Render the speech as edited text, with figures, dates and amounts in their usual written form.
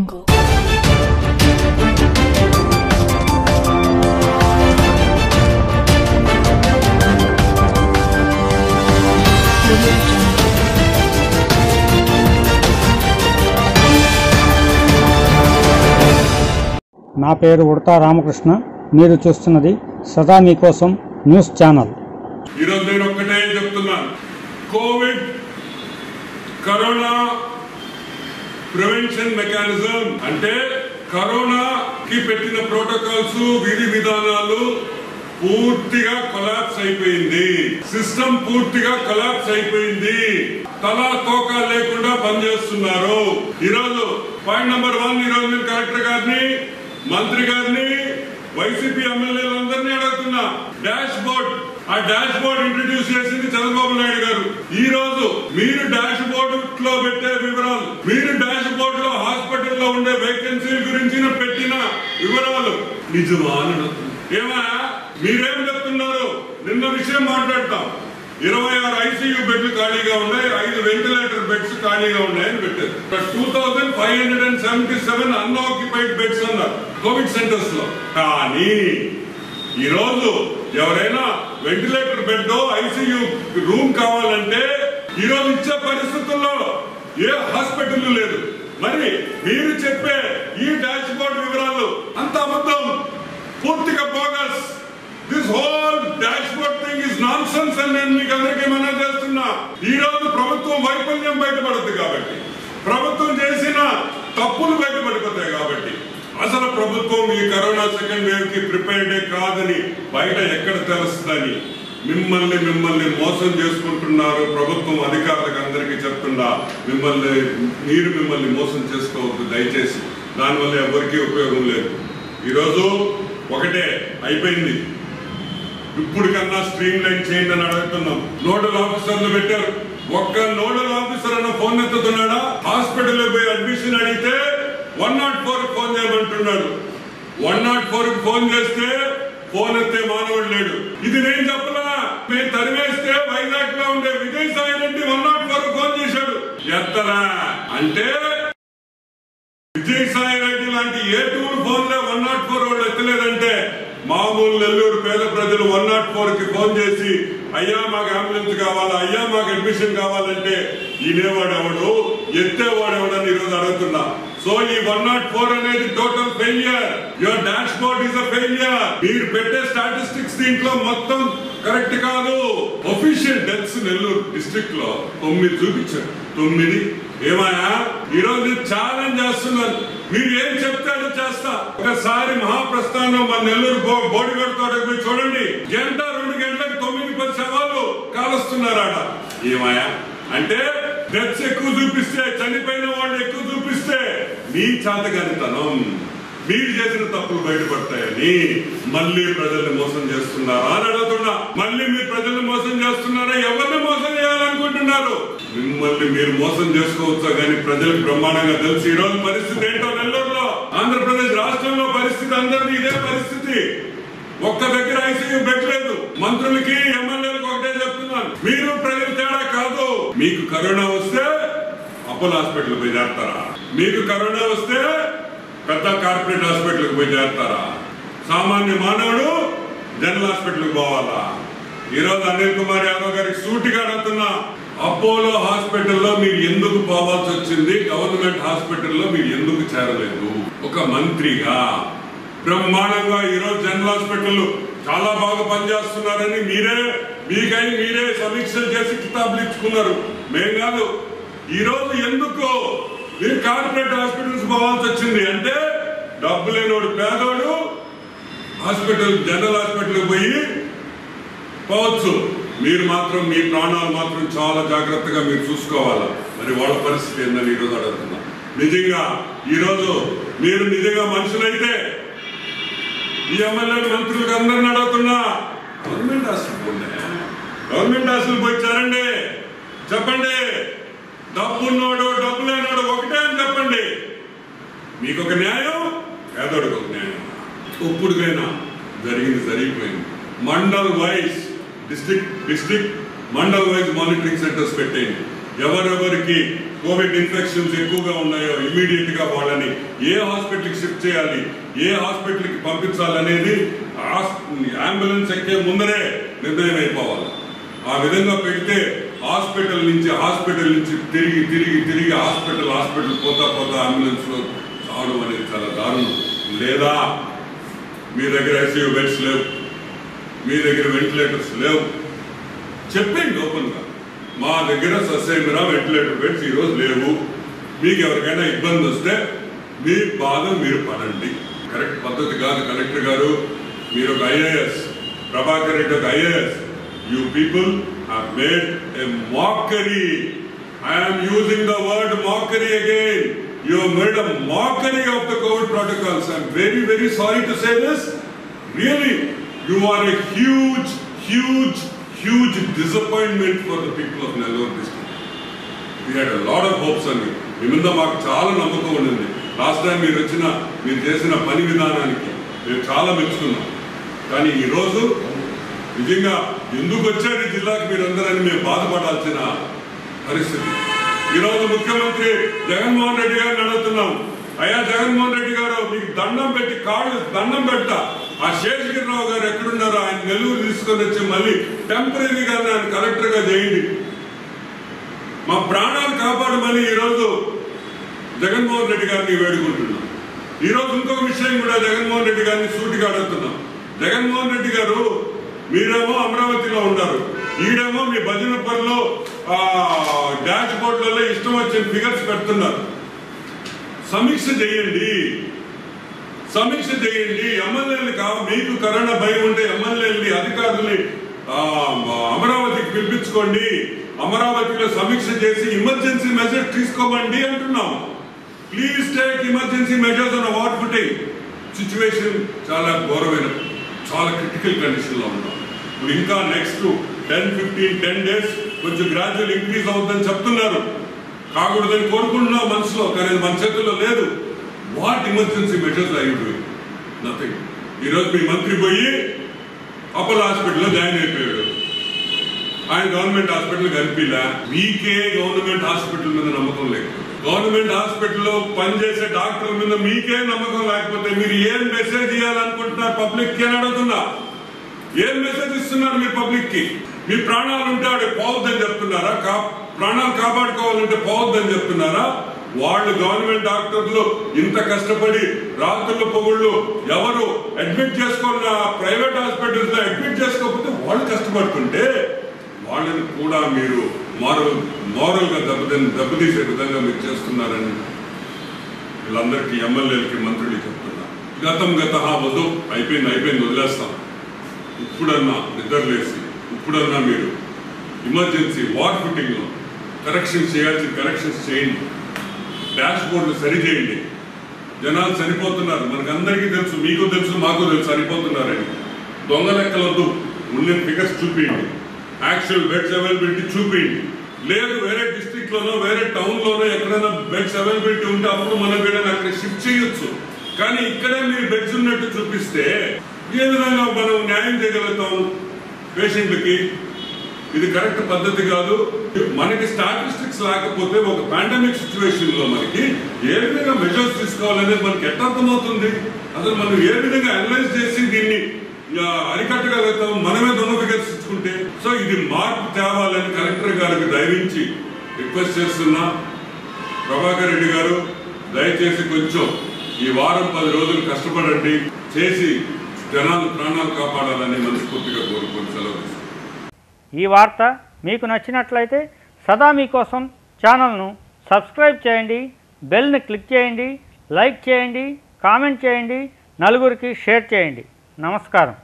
నా పేరు ఉడతా రామకృష్ణ. మీరు చూస్తున్నది సదా మీ కోసం న్యూస్ ఛానల్. ఈ రోజు నేను ఒక్కటే చెప్తున్నాను, కోవిడ్ కరోనా ప్రివెన్షన్ మెకానిజం అంటే కరోనా కి పెట్టిన ప్రోటోకాల్స్ విధి విధానాలు పూర్తిగా కొలాప్స్ అయిపోయింది. సిస్టమ్ పూర్తిగా కొలాప్స్ అయిపోయింది. తలా తోక లేకుండా బంద్ చేస్తున్నారు. ఈరోజు పాయింట్ నెంబర్ 1, ఈరోజు నేను కలెక్టర్ గారిని, మంత్రి గారిని, వైసీపీ ఎమ్మెల్యేలందరినీ అడుగుతున్నా, డాష్ బోర్డ్ ఆ డాష్ బోర్డ్ ఇంట్రడ్యూస్ చేసింది చంద్రబాబు నాయుడు గారు. ఈ రోజు మీరు డాష్ బోర్డు లో పెట్టే వివరాలు, మీరు డాష్ బోర్డు లో హాస్పిటల్లో ఉండే వేకెన్సీ గురించి పెట్టిన వివరాలు నిజమా అని అడుగుతున్నా. ఏమా మీరేం చెప్తున్నారు? నిన్న విషయం మాట్లాడతాం. 26 ICU బెడ్లు ఖాళీగా ఉన్నాయి, 5 వెంటిలేటర్ బెడ్స్ ఖాళీగా ఉన్నాయని పెట్టారు. 2577 అన్ఆక్యుపైడ్ బెడ్స్ అన్నారు కోవిడ్ సెంటర్స్ లో. కానీ ఈరోజు ఎవరైనా వెంటిలేటర్ బెడ్, ICU రూమ్ కావాలంటే ఈరోజు ఇచ్చే పరిస్థితుల్లో ఏ హాస్పిటల్ లేదు. మరి మీరు చెప్పే ఈ డాష్ బోర్డ్ వివరాలు అంత అబద్ధం, పూర్తిగా bogus. This whole dashboard thing is nonsense and నేను అందరికీ మనం చేస్తున్నా. ఈ రోజు ప్రభుత్వం వైఫల్యం బయటపడుతుంది కాబట్టి, ప్రభుత్వం చేసిన తప్పులు బయటపడిపోతాయి కాబట్టి, అసలు ప్రభుత్వం ఈ కరోనా సెకండ్ వేవ్ కి ప్రిపేర్డే కాదని బయట ఎక్కడ తెలుస్తుందని మిమ్మల్ని మోసం చేసుకుంటున్నారు ప్రభుత్వం. అధికారులకు అందరికీ చెప్తున్నా, మీరు మిమ్మల్ని మోసం చేసుకోవద్దు దయచేసి. దానివల్ల ఎవరికీ ఉపయోగం లేదు. ఈరోజు ఒకటే అయిపోయింది, ఇప్పుడు కన్నా స్ట్రీమ్ లైన్ చేయండి అని అడుగుతున్నాం. నోడల్ ఆఫీసర్లు పెట్టారు. ఒక్క నోడల్ ఆఫీసర్ అన్న ఫోన్ ఎత్తుతున్నాడా? హాస్పిటల్ పోయి అడ్మిషన్ అడిగితే 104 ఫోన్ చేయమంటున్నాడు. 104 ఫోన్ చేస్తే ఫోన్ ఎత్తే మానవుడు లేడు. ఇది నేను చెప్పలా, మేము తరివేస్తే వైజాగ్ లో ఉండే విజయసాయి రెడ్డి 104 ఫోన్ చేశాడు. ఎత్తరా అంటే విజయసాయి రెడ్డి లాంటి ఏ టూర్ ఫోన్లే 104 వాళ్ళు ఎత్తలేదంటే మామూలు నెల్లూరు పేద ప్రజలు 104 కి ఫోన్ చేసి అయ్యా మాకు అంబులెన్స్ కావాలా, అయ్యా మాకు అడ్మిషన్ కావాలంటే ఈనేవాడెవడు, ఎత్తేవాడెవడని ఈరోజు అడుగుతున్నా. సో ఈ 104 అనేది total failure. Your dash board is a failure. మీరు పెట్టే స్టాటిస్టిక్స్ దీంట్లో మొత్తం కరెక్ట్ కాదు. ఆఫీషియల్ డెత్స్ నెల్లూరు డిస్ట్రిక్ట్ లో 9 చూపించారు. 9 ఏమయ్యా? ఈరోజు నేను ఛాలెంజ్ చేస్తున్నాను, మీరు ఏం చెప్తాడో చేస్తా. ఒకసారి మహాప్రస్థానం మన నెల్లూరు బోడిగడ్డ తోటకు పోయి చూడండి. గంట 2 గంటలకు 9-10 సవాళ్ళు కాలుస్తున్నారాడ. ఏమయ్యా అంటే డెత్స్ ఎక్కువ చూపిస్తే, చనిపోయిన వాళ్ళు ఎక్కువ చూపిస్తే మీ చేతగానితనం, మీరు చేసిన తప్పులు బయటపడతాయని మళ్ళీ ప్రజల్ని మోసం చేస్తున్నారా అని అడుగుతున్నా. మళ్ళీ మీరు ప్రజల్ని మోసం చేస్తున్నారా? ఎవరిని మోసం చేయాలనుకుంటున్నారు? మిమ్మల్ని మీరు మోసం చేసుకోవచ్చా కానీ ప్రజలకు బ్రహ్మాండంగా తెలుసు ఈ రోజు పరిస్థితి ఏంటో. నెల్లూరులో, ఆంధ్రప్రదేశ్ రాష్ట్రంలో పరిస్థితి అందరిది ఇదే పరిస్థితి. ఒక్క దగ్గర ICU బెడ్ లేదు. మంత్రులకి, ఎమ్మెల్యేలకు ఒకటే చెప్తున్నాను, మీరు ప్రజలు తేడా కాదు. మీకు కరోనా వస్తే అపోలో హాస్పిటల్ పోయి చేస్తారా? మీకు కరోనా వస్తే పెద్ద కార్పొరేట్ హాస్పిటల్కి పోయి చేస్తారా? సామాన్య మానవుడు జనరల్ హాస్పిటల్కి పోవాలా? ఈరోజు అనిల్ కుమార్ యాదవ్ గారికి సూటిగా అడుగుతున్నా, అపోలో హాస్పిటల్లో మీరు ఎందుకు పోవాల్సి వచ్చింది? గవర్నమెంట్ హాస్పిటల్లో మీరు ఎందుకు చేరలేదు? ఒక మంత్రిగా బ్రహ్మాండంగా ఈరోజు జనరల్ హాస్పిటల్ చాలా బాగా పనిచేస్తున్నారని మీరే సమీక్షలు చేసి కితాబులు ఇచ్చుకున్నారు. మేం కాదు. ఈరోజు ఎందుకు మీరు కార్పొరేట్ హాస్పిటల్స్ పోవాల్సి వచ్చింది అంటే డబ్బు లేనోడు, పేదోడు జనరల్ హాస్పిటల్కి పోయి పోవచ్చు. మీరు మాత్రం మీ ప్రాణాలు మాత్రం చాలా జాగ్రత్తగా మీరు చూసుకోవాలి. మరి వాళ్ళ పరిస్థితి ఏందని ఈరోజు అడుగుతున్నా. నిజంగా ఈరోజు మీరు నిజంగా మనుషులైతే ఈ ఎమ్మెల్యే మంత్రులకు అందరిని అడుగుతున్నా, గవర్నమెంట్ హాస్పిటల్ ఉన్నాయా? గవర్నమెంట్ హాస్పిటల్ పోయి చేరండి. చెప్పండి, డబ్బు ఉన్నాడు డబ్బు లేనాడు ఒకటే అని చెప్పండి. మీకు ఒక న్యాయం, పేదోడికి ఒక న్యాయం. ఇప్పుడుకైనా జరిగింది జరిగిపోయింది. Mandal wise, district mandal wise monitoring centres పెట్టేయండి. ఎవరెవరికి కోవిడ్ ఇన్ఫెక్షన్స్ ఎక్కువగా ఉన్నాయో ఇమిడియట్ గా వాళ్ళని ఏ హాస్పిటల్ కి షిఫ్ట్ చేయాలి, ఏ హాస్పిటల్ కి పంపించాలనేది అంబులెన్స్ ఎక్కే ముందరే నిర్ణయం అయిపోవాలి. ఆ విధంగా పెడితే హాస్పిటల్ నుంచి తిరిగి హాస్పిటల్ పోతా అంబులెన్స్ లో చాలు అనేది చాలా దారుణం. లేదా మీ దగ్గర ఐసీయూ బెడ్స్ లేవు, మీ దగ్గర వెంటిలేటర్స్ లేవు, చెప్పండి ఓపెన్ గా, మా దగ్గర సస్యమిరా వెంటిలేటర్ బెడ్స్ ఈరోజు లేవు, మీకు ఎవరికైనా ఇబ్బంది వస్తే మీ బాధ మీరు పడండి. కరెక్ట్ పద్ధతి కాదు. కలెక్టర్ గారు, మీరు ఒక ఐఏఎస్, ప్రభాకర్ రెడ్డి ఒక IAS, you people have made a mockery. I am using the word mockery again. You have made a mockery of the COVID protocols. I am very, very sorry to say this. Really, you are a huge disappointment for the people of Nellore district. We had a lot of hopes on you. Imminda maaku chaala namakam undi. Last time meer chesina pani vidhananiki meer chaala mechukunnam. Kaani ee roju నిజంగా ఎందుకు వచ్చారు ఈ జిల్లాకి మీరందరని మేము బాధపడాల్సిన పరిస్థితి. ఈరోజు ముఖ్యమంత్రి జగన్మోహన్ రెడ్డి గారిని అడుగుతున్నాం, అయ్యా జగన్మోహన్ రెడ్డి గారు మీకు దండం పెట్టి దండం పెడతా, ఆ శేషగిరిరావు గారు ఎక్కడున్నారో ఆయన నెల్లూరు తీసుకొని వచ్చి మళ్ళీ టెంపరీగా ఆయన కలెక్టర్ గా చేయండి, మా ప్రాణాలు కాపాడమని ఈరోజు జగన్మోహన్ రెడ్డి గారిని వేడుకుంటున్నాం. ఈరోజు ఇంకొక విషయం కూడా జగన్మోహన్ రెడ్డి గారిని సూటిగా అడుగుతున్నాం. జగన్మోహన్ రెడ్డి గారు మీరేమో అమరావతిలో ఉంటారు, ఈడేమో మీ భజన పనిలో డాష్ బోర్డులలో ఇష్టం వచ్చిన ఫిగర్స్ పెడుతున్నారు. సమీక్ష చేయండి. ఎమ్మెల్యేలు మీకు కరోనా భయం ఉంటే ఎమ్మెల్యేలని, అధికారులని అమరావతికి పిలిపించుకోండి, అమరావతిలో సమీక్ష చేసి ఎమర్జెన్సీ మెజర్స్ తీసుకోమండి అంటున్నాం. Please take emergency measures on war footing. Situation చాలా ఘోరమైనది, చాలా క్రిటికల్ కండిషన్లో ఉన్నాం. ఇప్పుడు ఇంకా నెక్స్ట్ 10 డేస్ కొంచెం గ్రాడ్యువల్ ఇంక్రీజ్ అవుతుందని చెప్తున్నారు, కాకూడదని కోరుకుంటున్నాం మనసులో, కానీ మన చేతుల్లో లేదు. వాట్ ఎమర్జెన్సీ మెజర్స్ అయిపోయింది? నథింగ్. ఈరోజు మీ మంత్రి పోయి అపోలో హాస్పిటల్లో జాయిన్ అయిపోయాడు, ఆయన గవర్నమెంట్ హాస్పిటల్ కనిపిలా. మీకే గవర్నమెంట్ హాస్పిటల్ మీద నమ్మకం లేదు, గవర్నమెంట్ హాస్పిటల్లో పనిచేసే డాక్టర్ల మీద మీకే నమ్మకం లేకపోతే మీరు ఏం మెసేజ్ ఇవ్వాలనుకుంటున్నారు పబ్లిక్కి అని అడుగుతున్నా. ఏం మెసేజ్ ఇస్తున్నారు మీరు పబ్లిక్కి? మీ ప్రాణాలు ఉంటే ఆడ పోవద్దని చెప్తున్నారా? ప్రాణాలు కాపాడుకోవాలంటే పోవద్దని చెప్తున్నారా? వాళ్ళు గవర్నమెంట్ డాక్టర్లు ఇంత కష్టపడి రాత్రులు పొగుళ్ళు ఎవరు అడ్మిట్ చేసుకున్న ప్రైవేట్ హాస్పిటల్స్ లో అడ్మిట్ చేసుకోకపోతే వాళ్ళు కష్టపడుతుంటే వాళ్ళని కూడా మీరు మోరల్గా దెబ్బతీసే విధంగా మీరు చేస్తున్నారని వీళ్ళందరికీ ఎమ్మెల్యేలకి మంత్రులకి చెప్తున్నారు. గత వదో అయిపోయింది వదిలేస్తాం. ఇప్పుడన్నా నిద్రలేసి ఇప్పుడన్నా మీరు ఎమర్జెన్సీ వార్ ఫుటింగ్లో కరెక్షన్స్ చేయాల్సిన కరెక్షన్స్ చేయండి, డాష్ బోర్డులు సరిచేయండి. జనాలు చనిపోతున్నారు, మనకందరికీ తెలుసు, మీకు తెలుసు, మాకు తెలుసు చనిపోతున్నారని. దొంగ లెక్కలతో ఉన్న ఫిగర్స్ చూపించండి, యాక్చువల్ బెడ్స్ అవైలబిలిటీ చూపించండి. లేదు వేరే డిస్ట్రిక్ట్ లోనో వేరే టౌన్ లోనో ఎక్కడైనా బెడ్స్ అవైలబిలిటీ ఉంటే అప్పుడు మనం ఏదైనా అక్కడ షిఫ్ట్ చేయొచ్చు, కానీ ఇక్కడే మీరు బెడ్స్ ఉన్నట్టు చూపిస్తే ఏ విధంగా మనం న్యాయం చేయగలుగుతాం పేషెంట్లకి? ఇది కరెక్ట్ పద్ధతి కాదు. మనకి స్టాటిస్టిక్స్ లేకపోతే ఒక పాండమిక్ సిచ్యువేషన్ లో మనకి ఏ విధంగా మెజర్స్ తీసుకోవాలనేది మనకి ఎట్లా అర్థమవుతుంది? అసలు మనం ఏ విధంగా అనలైజ్ చేసి దీన్ని అరికట్టగలుగుతాం మనమే దొంగపించుకుంటే? సో ఇది మార్పు తేవాలని కలెక్టర్ గారికి దయవించి రిక్వెస్ట్ చేస్తున్నా. ప్రభాకర్ రెడ్డి గారు, దయచేసి కొంచెం ఈ వారం 10 రోజులు కష్టపడండి, చేసి జనాలు ప్రాణాలు కాపాడాలని మనస్ఫూర్తిగా కోరుకొని సెలవు. ఈ వార్త మీకు నచ్చినట్లయితే సదా మీకోసం ఛానల్ను సబ్స్క్రైబ్ చేయండి, బెల్ని క్లిక్ చేయండి, లైక్ చేయండి, కామెంట్ చేయండి, నలుగురికి షేర్ చేయండి. నమస్కారం.